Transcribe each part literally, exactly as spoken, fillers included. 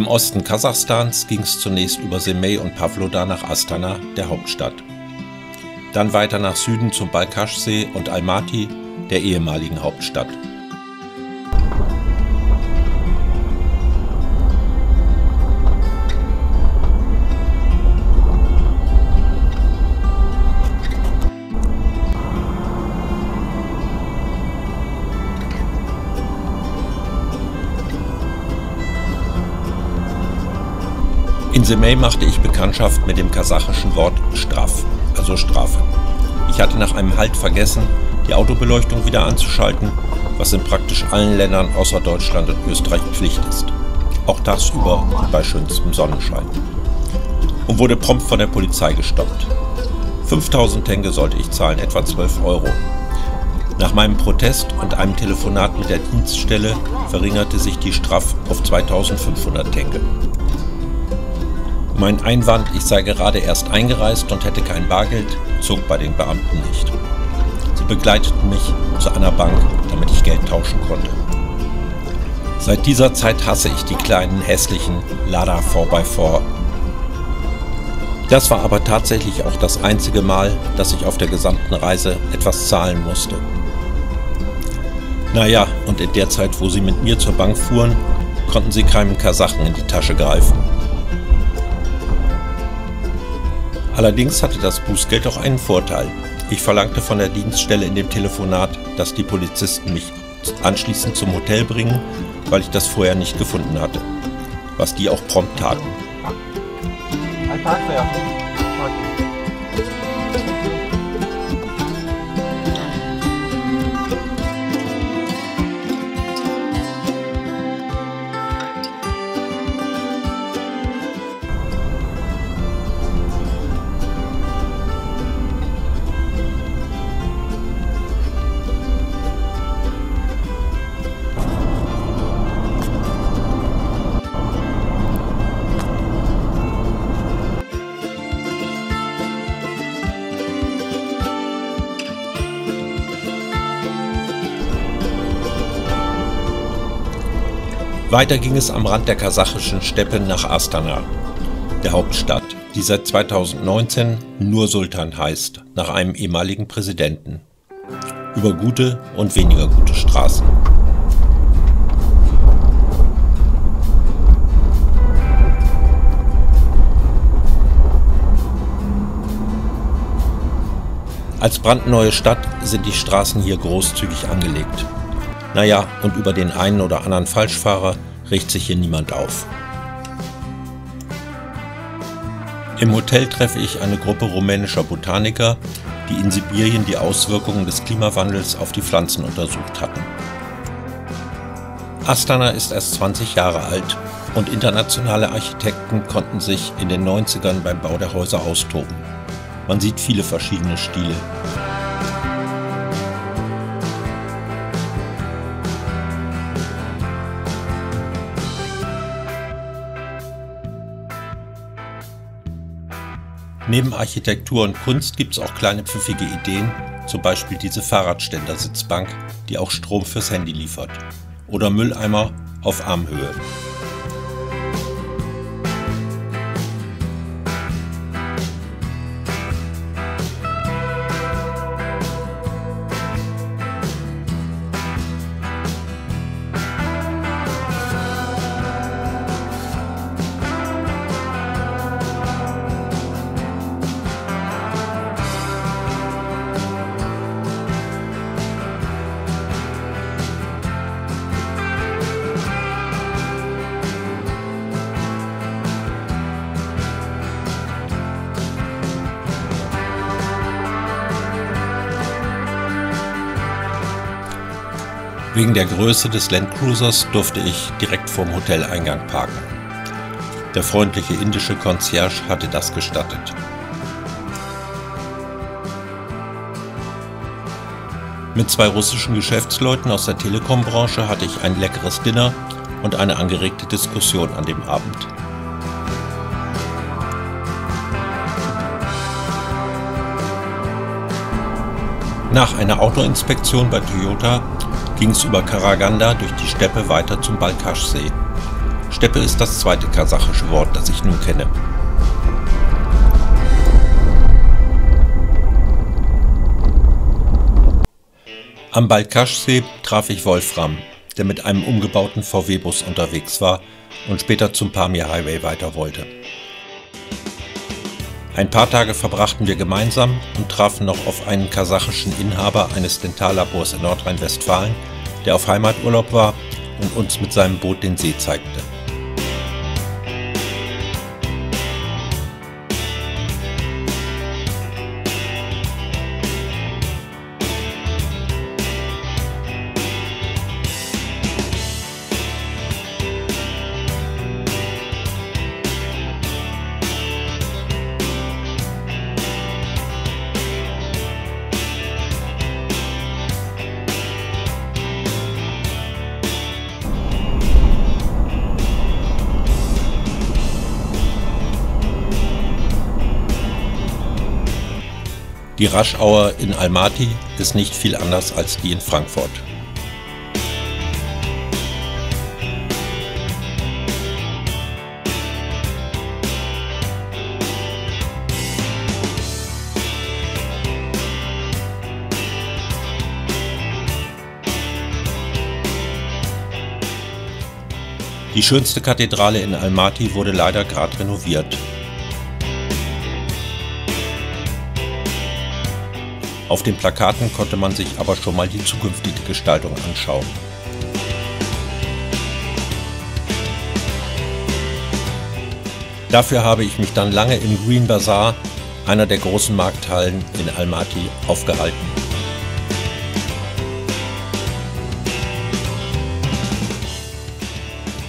Im Osten Kasachstans ging es zunächst über Semey und Pavloda nach Astana, der Hauptstadt. Dann weiter nach Süden zum Balkaschsee und Almaty, der ehemaligen Hauptstadt. In Semey machte ich Bekanntschaft mit dem kasachischen Wort Straf, also Strafe. Ich hatte nach einem Halt vergessen, die Autobeleuchtung wieder anzuschalten, was in praktisch allen Ländern außer Deutschland und Österreich Pflicht ist. Auch tagsüber und bei schönstem Sonnenschein. Und wurde prompt von der Polizei gestoppt. fünftausend Tenge sollte ich zahlen, etwa zwölf Euro. Nach meinem Protest und einem Telefonat mit der Dienststelle verringerte sich die Strafe auf zweitausendfünfhundert Tenge. Mein Einwand, ich sei gerade erst eingereist und hätte kein Bargeld, zog bei den Beamten nicht. Sie begleiteten mich zu einer Bank, damit ich Geld tauschen konnte. Seit dieser Zeit hasse ich die kleinen, hässlichen Lada vier mal vier. Das war aber tatsächlich auch das einzige Mal, dass ich auf der gesamten Reise etwas zahlen musste. Naja, und in der Zeit, wo sie mit mir zur Bank fuhren, konnten sie keinem Kasachen in die Tasche greifen. Allerdings hatte das Bußgeld auch einen Vorteil. Ich verlangte von der Dienststelle in dem Telefonat, dass die Polizisten mich anschließend zum Hotel bringen, weil ich das vorher nicht gefunden hatte, was die auch prompt taten. Weiter ging es am Rand der kasachischen Steppe nach Astana, der Hauptstadt, die seit zweitausendneunzehn Nur-Sultan heißt, nach einem ehemaligen Präsidenten. Über gute und weniger gute Straßen. Als brandneue Stadt sind die Straßen hier großzügig angelegt. Naja, und über den einen oder anderen Falschfahrer regt sich hier niemand auf. Im Hotel treffe ich eine Gruppe rumänischer Botaniker, die in Sibirien die Auswirkungen des Klimawandels auf die Pflanzen untersucht hatten. Astana ist erst zwanzig Jahre alt und internationale Architekten konnten sich in den neunzigern beim Bau der Häuser austoben. Man sieht viele verschiedene Stile. Neben Architektur und Kunst gibt es auch kleine pfiffige Ideen, zum Beispiel diese Fahrradständer-Sitzbank, die auch Strom fürs Handy liefert. Oder Mülleimer auf Armhöhe. Wegen der Größe des Landcruisers durfte ich direkt vorm Hoteleingang parken. Der freundliche indische Concierge hatte das gestattet. Mit zwei russischen Geschäftsleuten aus der Telekom-Branche hatte ich ein leckeres Dinner und eine angeregte Diskussion an dem Abend. Nach einer Autoinspektion bei Toyota ging es über Karaganda durch die Steppe weiter zum Balkaschsee. Steppe ist das zweite kasachische Wort, das ich nun kenne. Am Balkaschsee traf ich Wolfram, der mit einem umgebauten V W-Bus unterwegs war und später zum Pamir Highway weiter wollte. Ein paar Tage verbrachten wir gemeinsam und trafen noch auf einen kasachischen Inhaber eines Dentallabors in Nordrhein-Westfalen, der auf Heimaturlaub war und uns mit seinem Boot den See zeigte. Die Rush-Hour in Almaty ist nicht viel anders als die in Frankfurt. Die schönste Kathedrale in Almaty wurde leider gerade renoviert. Auf den Plakaten konnte man sich aber schon mal die zukünftige Gestaltung anschauen. Dafür habe ich mich dann lange im Green Bazaar, einer der großen Markthallen in Almaty, aufgehalten.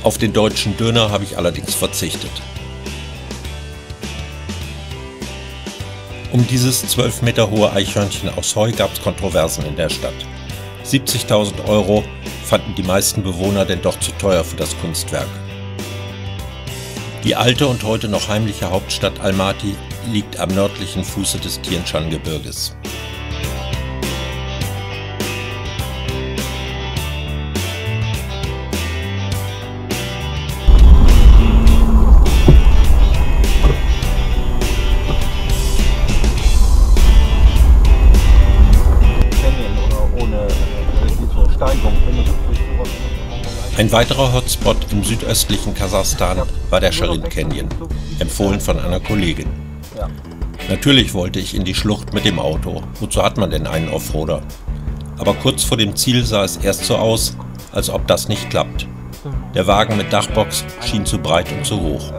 Auf den deutschen Döner habe ich allerdings verzichtet. Um dieses zwölf Meter hohe Eichhörnchen aus Heu gab es Kontroversen in der Stadt. siebzigtausend Euro fanden die meisten Bewohner denn doch zu teuer für das Kunstwerk. Die alte und heute noch heimliche Hauptstadt Almaty liegt am nördlichen Fuße des Tien Shan-Gebirges. Ein weiterer Hotspot im südöstlichen Kasachstan war der Charyn Canyon, empfohlen von einer Kollegin. Natürlich wollte ich in die Schlucht mit dem Auto, wozu hat man denn einen Offroader? Aber kurz vor dem Ziel sah es erst so aus, als ob das nicht klappt. Der Wagen mit Dachbox schien zu breit und zu hoch.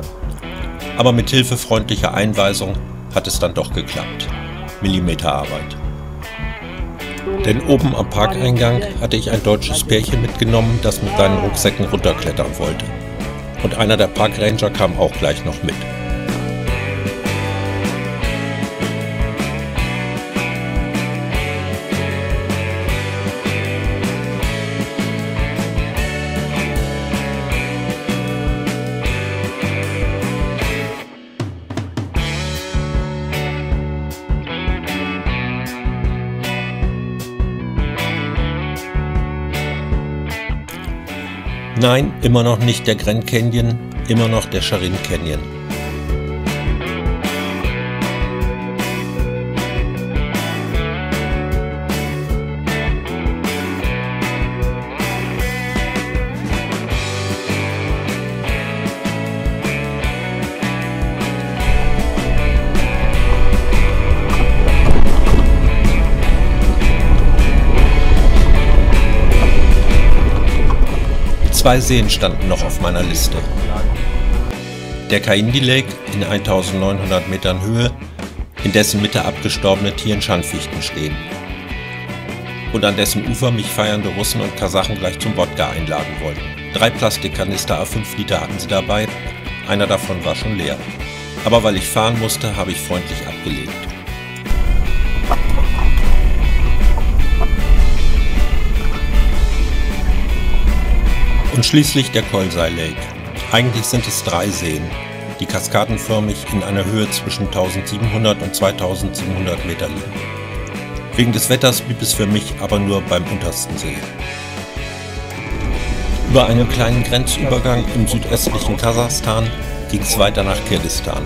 Aber mit Hilfe freundlicher Einweisung hat es dann doch geklappt. Millimeterarbeit. Denn oben am Parkeingang hatte ich ein deutsches Pärchen mitgenommen, das mit seinen Rucksäcken runterklettern wollte. Und einer der Parkranger kam auch gleich noch mit. Nein, immer noch nicht der Grand Canyon, immer noch der Charyn Canyon. Zwei Seen standen noch auf meiner Liste. Der Kaindi Lake in eintausendneunhundert Metern Höhe, in dessen Mitte abgestorbene Tien Shan-Fichten stehen. Und an dessen Ufer mich feiernde Russen und Kasachen gleich zum Wodka einladen wollten. Drei Plastikkanister A fünf Liter hatten sie dabei, einer davon war schon leer. Aber weil ich fahren musste, habe ich freundlich abgelehnt. Und schließlich der Kolsai Lake. Eigentlich sind es drei Seen, die kaskadenförmig in einer Höhe zwischen tausendsiebenhundert und zweitausendsiebenhundert Meter liegen. Wegen des Wetters blieb es für mich aber nur beim untersten See. Über einen kleinen Grenzübergang im südöstlichen Kasachstan ging es weiter nach Kirgistan.